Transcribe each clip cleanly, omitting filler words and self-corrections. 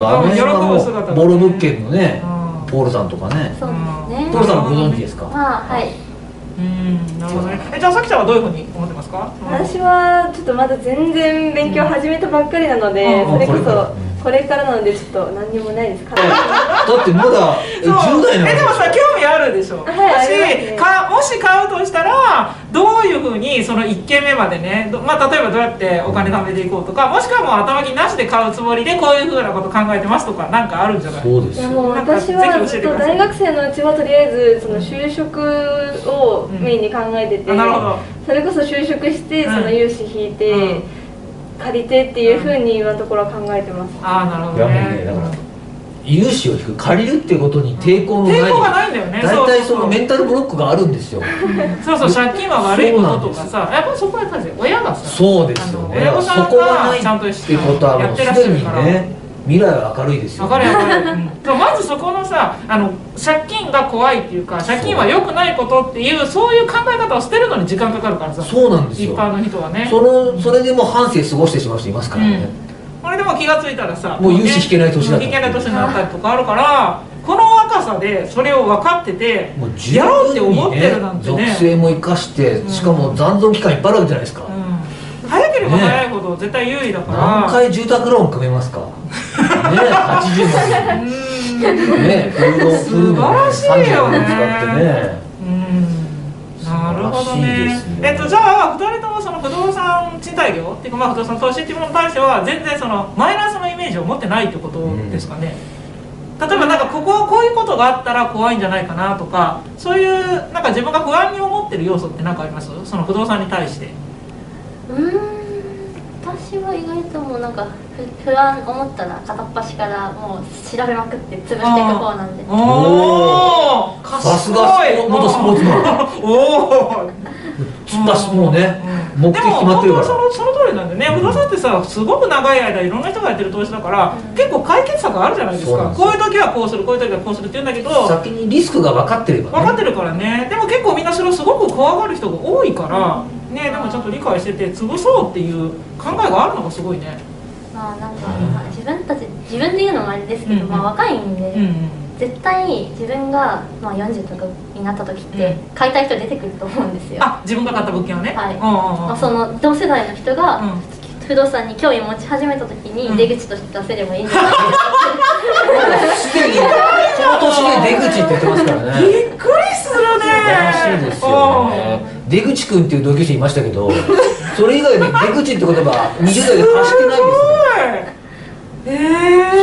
アメリカもボロ物件のね、ポールさんとかね。そうですね。ポールさんもご存知ですか？はい。なるほどね。じゃあさきちゃんはどういうふうに思ってますか？私はちょっとまだ全然勉強始めたばっかりなので、それこそこれからなのでちょっと何にもないです。だってまだ10代なの。でもさ、興味あるでしょ。もし買うとしたらどういうふうにその1軒目までね、まあ例えばどうやってお金貯めていこうとか、もしくはもう頭金なしで買うつもりでこういうふうなこと考えてますとか、なんかあるんじゃない？そうです。もう私はずっと大学生のうちはとりあえずその就職をメインに考えてて、それこそ就職してその融資引いて借りてっていうふうに今のところは考えてます。ああ、なるほどね。融資を引く、借りるっていうことに抵抗のない、抵抗がないんだよね。大体そのメンタルブロックがあるんですよ。そうそう、借金は悪いこととかさ、やっぱりそこはやったんですよ、親がさ。そうですよね。そこがないっていうことはもうすでにね、未来は明るいですよね。明るい明るい。まずそこのさ、借金が怖いっていうか、借金は良くないことっていう、そういう考え方を捨てるのに時間かかるからさ。そうなんですよ、一般の人はね。それでも半生過ごしてしまう人いますからね。これでも気がついたらさ、もう融資引けない年だったりとかあるから、この若さでそれを分かっててやろうって思ってるなんてね。属性も生かして、しかも残存期間いっぱいあるわけじゃないですか。早ければ早いほど絶対優位だから。何回住宅ローン組めますかね。80万ね、素晴らしいよね。なるほどね。じゃあ2人ともその不動産賃貸業っていうか、まあ不動産投資っていうものに対しては全然そのマイナスのイメージを持ってないってことですかね。例えばなんかこういうことがあったら怖いんじゃないかなとか、そういうなんか自分が不安に思ってる要素って何かあります？その不動産に対して。私は意外ともうなんか不安思ったら片っ端からもう調べまくって潰していく方なんで。おお、さすが元スポーツマン。おお、突っ走もうね、目的決まってるから。でもその通りなんでね。不動産ってさ、すごく長い間いろんな人がやってる投資だから、結構解決策あるじゃないですか。こういう時はこうする、こういう時はこうするって言うんだけど、先にリスクが分かってれば。分かってるからね。でも結構みんなそれをすごく怖がる人が多いから。ね、でもちゃんと理解してて潰そうっていう考えがあるのがすごいね。まあなんか、自分で言うのもあれですけど、まあ若いんで、絶対自分がまあ40とかになった時って買いたい人出てくると思うんですよ。あ、自分が買った物件をね。はい。その同世代の人が不動産に興味持ち始めた時に出口として出せればいいんじゃないですか。すでにこの年で出口って言ってますからね。びっくりするね。楽しいですよね。出口くんっていう同級生いましたけど、それ以外で出口って言葉20代で発してないんで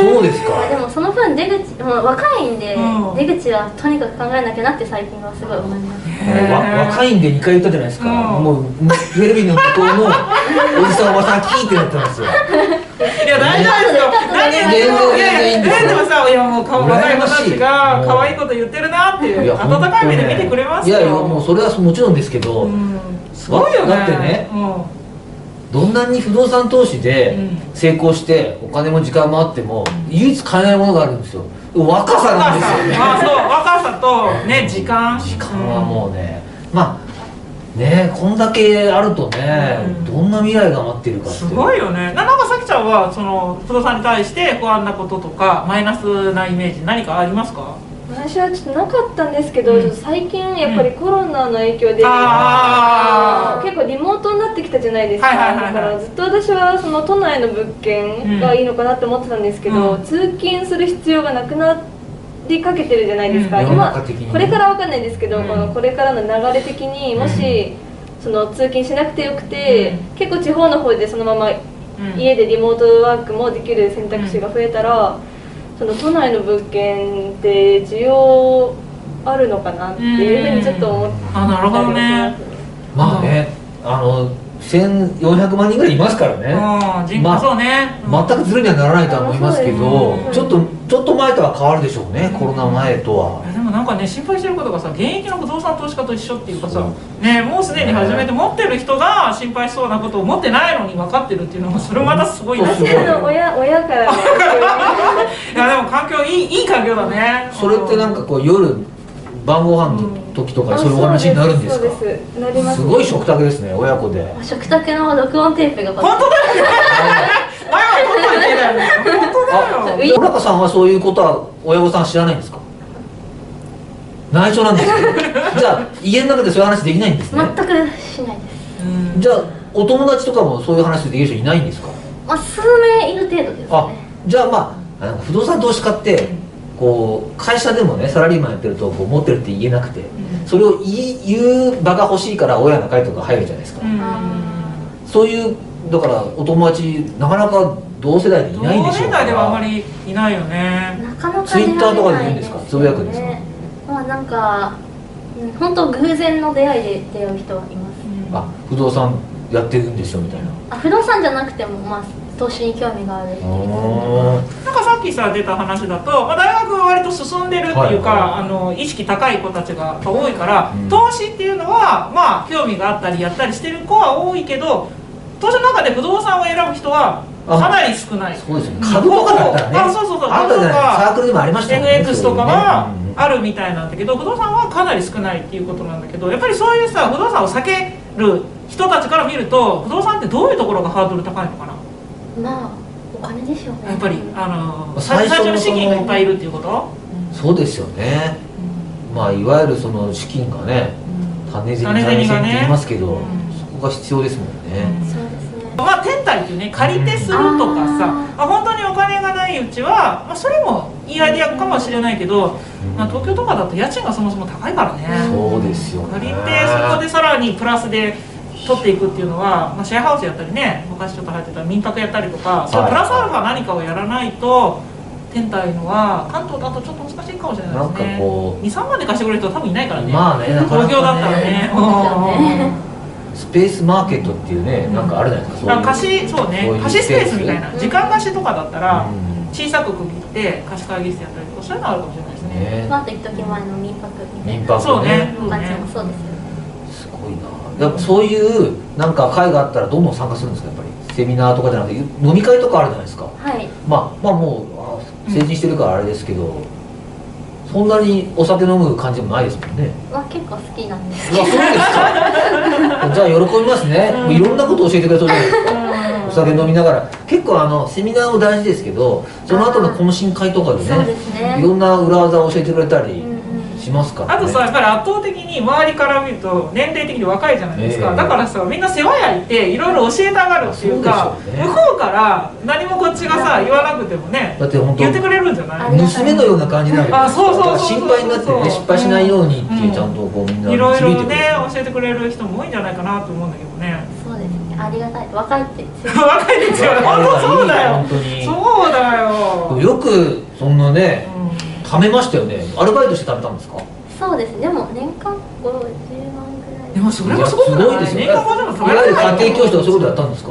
すね。そうですか。でもその分出口、もう若いんで、出口はとにかく考えなきゃなって最近はすごい思います。若いんで2回言ったじゃないですか。もうテレビの向こうのおじさんおばさん聞いてなったんですよ。いや大丈夫ですよ。大丈夫ですよ。でもさ、いやもう若い子たちが可愛いこと言ってるなっていう温かい目で見てくれますよ。いやもうそれはもちろんですけど、すごいよね。だってね、どんなに不動産投資で成功してお金も時間もあっても唯一買えないものがあるんですよ。若さなんですよね。あ、そう、若さとね、時間。時間はもうね、まあ。ねえ、こんだけあるとね、どんな未来が待ってるかってすごいよね。なんかさきちゃんはその不動産に対して不安なこととかマイナスなイメージ何かありますか？私はちょっとなかったんですけど、最近やっぱりコロナの影響で結構リモートになってきたじゃないですか。だからずっと私はその都内の物件がいいのかなって思ってたんですけど、通勤する必要がなくなってでかけてるじゃないですか。今これからわかんないですけど、これからの流れ的にもしその通勤しなくてよくて、結構地方の方でそのまま家でリモートワークもできる選択肢が増えたら、その都内の物件って需要あるのかなっていうふうにちょっと思って。あ、なるほどね。まあね、1400万人ぐらいいますからね。全くずれにはならないとは思いますけど、ちょっと前とは変わるでしょうね、コロナ前とは。でもなんかね、心配してることがさ、現役の不動産投資家と一緒っていうかさ、ね、もうすでに始めて持ってる人が心配しそうなことを持ってないのに分かってるっていうのが、それまたすごいですね。親からね。いやでも環境いい環境だね。それってなんかこう夜晩ご飯の時とかそういうお話になるんですか？すごい食卓ですね、親子で。食卓の録音テープが。本当だよね。前はどこ行ってたの？本当だよ。小高さんはそういうことは親御さんは知らないんですか？内緒なんですか？じゃあ家の中でそういう話できないんですね。全くしないです。じゃあお友達とかもそういう話できる人いないんですか？まあ数名いる程度ですね。あ、じゃあまあ不動産投資家ってこう会社でもねサラリーマンやってるとこう持ってるって言えなくて、それを言う場が欲しいから親の会とか入るじゃないですか。そういうだからお友達なかなか同世代でいないでしょう。同世代ではあまりいないよね。なかなかツイッターとかで言うんですか？つぶやくんですか？まあなんか本当偶然の出会いで出会う人はいます。あ、不動産やってるんでしょみたいな。あ、不動産じゃなくてもまあ投資に興味があるっていうなんかさっきさ出た話だと、まあ、大学は割と進んでるっていうか意識高い子たちが多いから、うん、投資っていうのはまあ興味があったりやったりしてる子は多いけど、投資の中で不動産を選ぶ人はかなり少ない。そうですね。株とかだったらね。あ、そうそうそう。株とかサークルでもありましたよね。FX とかはあるみたいなんだけど、不動産はかなり少ないっていうことなんだけど、やっぱりそういうさ不動産を避ける人たちから見ると不動産ってどういうところがハードル高いのかな？まあお金でしょうね。やっぱり最初の資金がいっぱいいるっていうこと？そうですよね。まあいわゆるその資金がね、種銭って言いますけど、そこが必要ですもんね。まあ天体っていうね、借り手するとかさ、本当にお金がないうちは、まあ、それもいいアイデアかもしれないけど、まあ、東京とかだと家賃がそもそも高いからね。そうですよね。借りてそこでさらにプラスで取っていくっていうのは、まあ、シェアハウスやったりね、昔ちょっと流行ってた民泊やったりとか、はい、それプラスアルファ何かをやらないと天体のは関東だとちょっと難しいかもしれないですね。なんかこう2、3万で貸してくれる人は多分いないからね。まあね、東京だったらね。スペースマーケットっていうね、なんかあるじゃないですか。貸しスペースみたいな、時間貸しとかだったら、小さく区切って、貸し会議室やったりとか、そういうのあるかもしれないですね。まあ、一時前の民泊みたいな。民泊。そうね。そうです。すごいな。やっぱそういう、なんか会があったら、どんどん参加するんですか、やっぱり。セミナーとかじゃなくて、飲み会とかあるじゃないですか。はい。まあ、もう、成人してるから、あれですけど。そんなにお酒飲む感じもないですもんね。まあ結構好きなんですけど。そうですか。じゃあ喜びますね。いろんなこと教えてくれそうじゃないですか。お酒飲みながら、結構セミナーも大事ですけど、その後の懇親会とかでね、いろんな裏技を教えてくれたりしますからね。あとさ、やっぱり圧倒的に周りから見ると年齢的に若いじゃないですか。だからさ、みんな世話焼いていろいろ教えたがるっていうか、向こうから何もこっちがさ言わなくてもね、だって本当言ってくれるんじゃない？娘のような感じなので、心配になってね、失敗しないようにっていう、ちゃんとこうみんな色々ね教えてくれる人も多いんじゃないかなと思うんだけどね。そうですね、ありがたい。若いって若いですよね。本当そうだよ、本当にそうだよ。よくそんなね貯めましたよね。アルバイトして貯めたんですか？そうです。でも年間50万ぐらい。でもそれもすごくないですよね。いわゆる家庭教師とかそういうことやったんですか？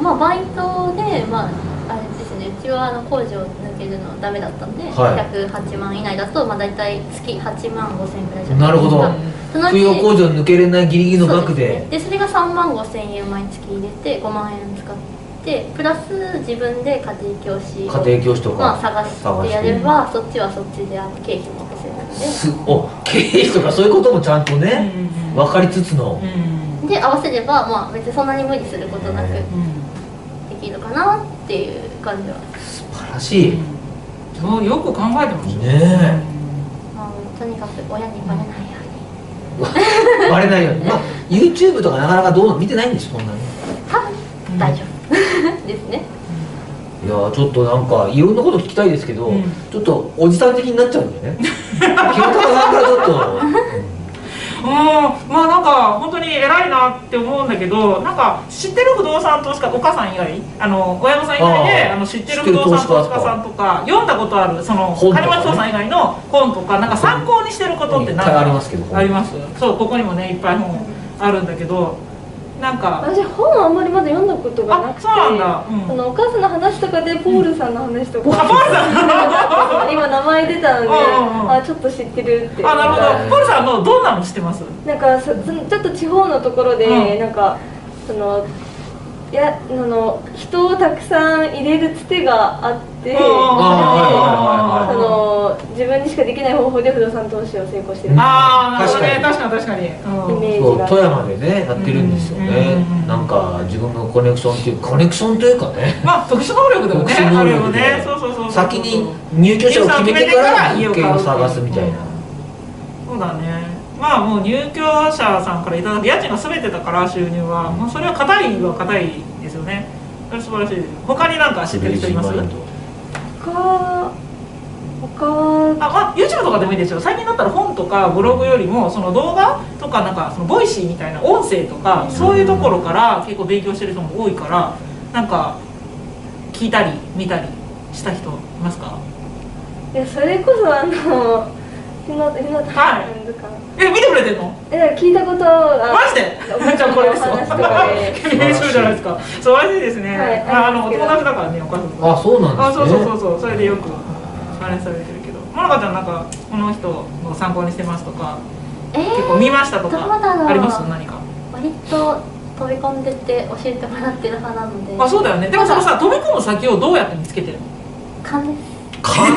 まあバイトで、まああれですね、うちは工場抜けるのはダメだったんで、108万以内だとまあだいたい月8万5千円ぐらいじゃないですか。なるほど。扶養控除抜けれないギリギリの額で。でそれが3万5千円毎月入れて5万円使って。でプラス自分で家庭教師とか探してやれば、そっちはそっちで経費も稼いで、お経費とかそういうこともちゃんとね分かりつつので合わせれば、まあ別にそんなに無理することなくできるかなっていう感じは。素晴らしい。よく考えてますね。とにかく親にバレないように。バレないように。まあ YouTube とかなかなかどう見てないんでしょ、そんなに。多分大丈夫ですね。いやちょっとなんかいろんなこと聞きたいですけど、ちょっとおじさん的になっちゃうんだよね。清高さんからちょっと。まあなんか本当に偉いなって思うんだけど、なんか知ってる不動産投資家、お母さん以外、親御さん以外で知ってる不動産投資家さんとか、読んだことあるその金町調査以外の本とか、なんか参考にしてることって何かありますけど。あります。そう、ここにもねいっぱい本あるんだけど。なんか私本はあんまりまだ読んだことがなくて、お母さんの話とかでポールさんの話とか、今名前出たので、あちょっと知ってるって。あ、なるほど。ポールさんのどんなの知ってます？なんかちょっと地方のところでなんかその人をたくさん入れるつてがあって、自分分にしかできない方法で不動産投資を成功してる。ああ、確かに確かに。そう、富山でねやってるんですよね。なんか自分のコネクションっていうかね、まあ特殊能力でもね、あれもね、そうそうそう、先に入居者を決めてから物件を探すみたいな。そうだね。まあもう入居者さんからいただく家賃が全てだから、収入はもうそれは固いは固いですよね。それ素晴らしいです。他になんか知ってる人います？まあ、YouTube とかでもいいですよ。最近だったら本とかブログよりもその動画とか、なんかそのボイシーみたいな音声とか、そういうところから結構勉強してる人も多いから、なんか聞いたり見たりした人いますか？いや、それこそ日のとか、見てくれてんの？聞いたことが。マジで？めっちゃこれですよ。そうじゃないですか。素晴らしいですね。友達だからね、お母さんとか。あ、そうなんですね。そう、それでよく話されてるけど、もなかちゃんなんかこの人の参考にしてますとか、結構見ましたとかあります？何か。割と飛び込んでって教えてもらってる派なので。あ、そうだよね。でもそのさ、飛び込む先をどうやって見つけてるの？勘です。勘。す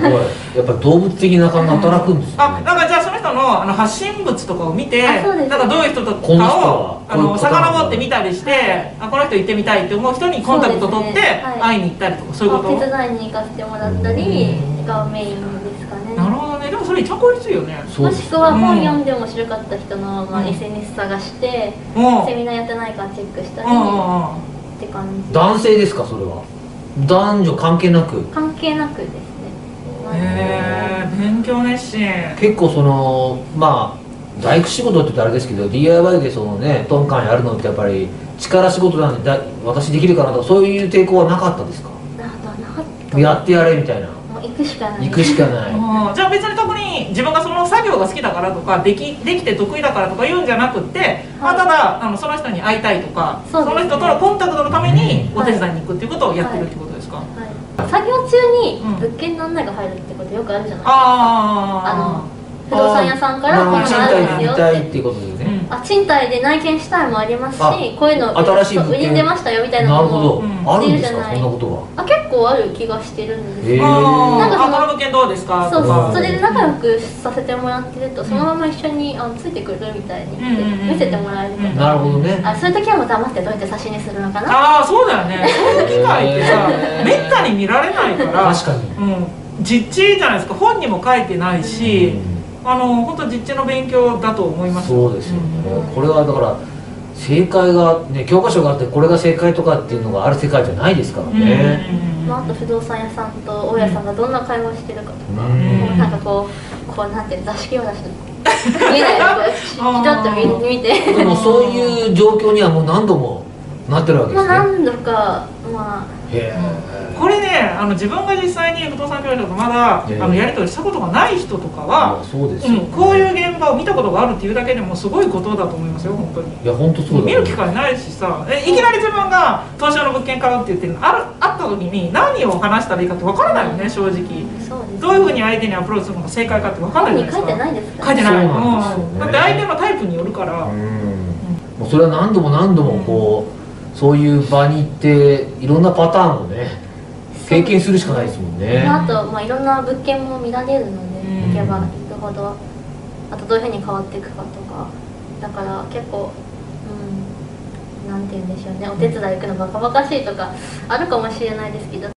ごい、やっぱ動物的な感が働くんですよね。あ、なんかじゃあその人の発信物とかを見て、なんかどういう人とかを遡ってみたりして、あ、この人行ってみたいって思う人にコンタクト取って会いに行ったりとか、そういうこと。手伝いに行かせてもらったりがメインですかね。なるほどね。でもそれ一番効率いいよね。もしくは本読んで面白かった人のまあ SNS 探して、セミナーやってないかチェックしたりって感じ。男性ですか？それは男女関係なく？関係なくです。勉強熱心。結構そのまあ大工仕事って言ってあれですけど、 DIY でそのねトンカンやるのってやっぱり力仕事なんで、私できるかなとか、そういう抵抗はなかったですか？なかった。やってやれみたいな。もう行くしかない。行くしかない。じゃあ別に特に自分がその作業が好きだからとか、できて得意だからとか言うんじゃなくて、まあただその人に会いたいとか、その人とのコンタクトのためにお手伝いに行くっていうことをやってるってことですか？作業中に物件の案内が入るってことよくあるじゃないですか。不動産屋さんからこの案内ですよって。あ、賃貸で内見したいもありますし、こういうの売りに出ましたよみたいなのもあるじゃない。結構ある気がしてるんですけど、なんかこの物件どうですかとか、それで仲良くさせてもらってると、そのまま一緒についてくるみたいに見せてもらえるみたいな。そういう時はもう黙ってどうやって差しにするのかな。あ、そうだよね。そういう機会ってさ、めったに見られないから。確かに実地じゃないですか。本にも書いてないし、本当実地の勉強だと思います。そうですよね。これはだから正解がね、教科書があってこれが正解とかっていうのがある世界じゃないですからね。あと不動産屋さんと大家さんがどんな会話してるかとか、なんかこうなんて座敷を出して見えないことをちょっと見て。でもそういう状況にはもう何度もなってるわけですね。何度か、まあ。これね、自分が実際に不動産業者とまだやり取りしたことがない人とかは、こういう現場を見たことがあるっていうだけでもすごいことだと思いますよ、本当に。いや、本当そうだね。見る機会ないしさ、いきなり自分が東証の物件買うって言ってあった時に何を話したらいいかって分からないよね、正直。どういうふうに相手にアプローチするのが正解かって分からないじゃないですか。書いてないですか？書いてない。だって相手のタイプによるから。それは何度も何度もそういう場に行っていろんなパターンをね経験するしかないですもんね。あと、まあ、いろんな物件も見られるので、行けば行くほど、あとどういうふうに変わっていくかとか、だから結構、なんて言うんでしょうね、お手伝い行くのバカバカしいとかあるかもしれないですけど。